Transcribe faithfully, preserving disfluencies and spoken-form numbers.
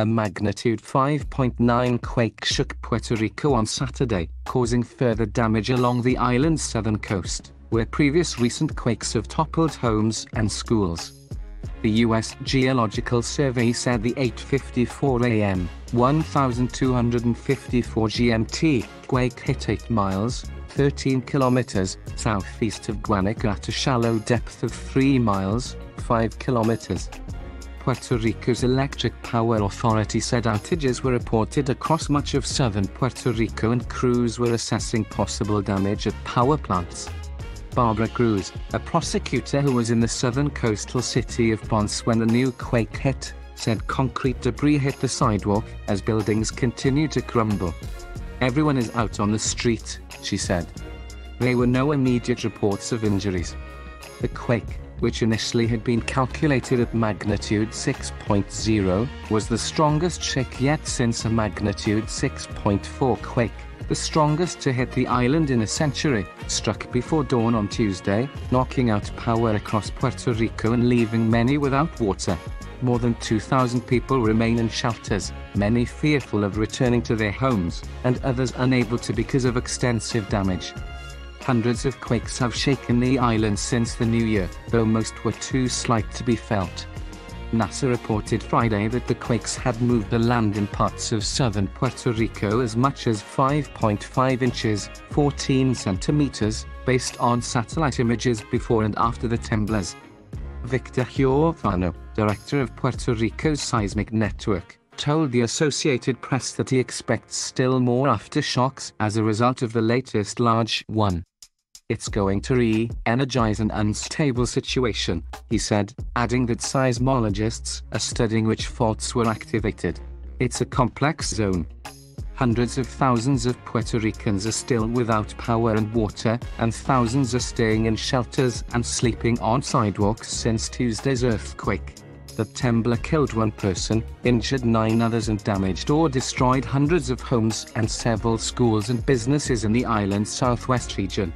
A magnitude five point nine quake shook Puerto Rico on Saturday, causing further damage along the island's southern coast, where previous recent quakes have toppled homes and schools. The U S Geological Survey said the eight fifty-four a m, one thousand two hundred fifty-four G M T, quake hit eight miles, thirteen kilometers, southeast of Guanica at a shallow depth of three miles, five kilometers. Puerto Rico's Electric Power Authority said outages were reported across much of southern Puerto Rico and crews were assessing possible damage at power plants. Bárbara Cruz, a prosecutor who was in the southern coastal city of Ponce when the new quake hit, said concrete debris hit the sidewalk as buildings continue to crumble. "Everyone is out on the street," she said. There were no immediate reports of injuries. The quake, which initially had been calculated at magnitude six point zero, was the strongest shake yet since a magnitude six point four quake, the strongest to hit the island in a century, struck before dawn on Tuesday, knocking out power across Puerto Rico and leaving many without water. More than two thousand people remain in shelters, many fearful of returning to their homes, and others unable to because of extensive damage. Hundreds of quakes have shaken the island since the new year, though most were too slight to be felt. NASA reported Friday that the quakes had moved the land in parts of southern Puerto Rico as much as five point five inches, fourteen centimeters, based on satellite images before and after the tremblers. Víctor Huérfano, director of Puerto Rico's seismic network, told the Associated Press that he expects still more aftershocks as a result of the latest large one. "It's going to re-energize an unstable situation," he said, adding that seismologists are studying which faults were activated. "It's a complex zone." Hundreds of thousands of Puerto Ricans are still without power and water, and thousands are staying in shelters and sleeping on sidewalks since Tuesday's earthquake. The tremor killed one person, injured nine others, and damaged or destroyed hundreds of homes and several schools and businesses in the island's southwest region.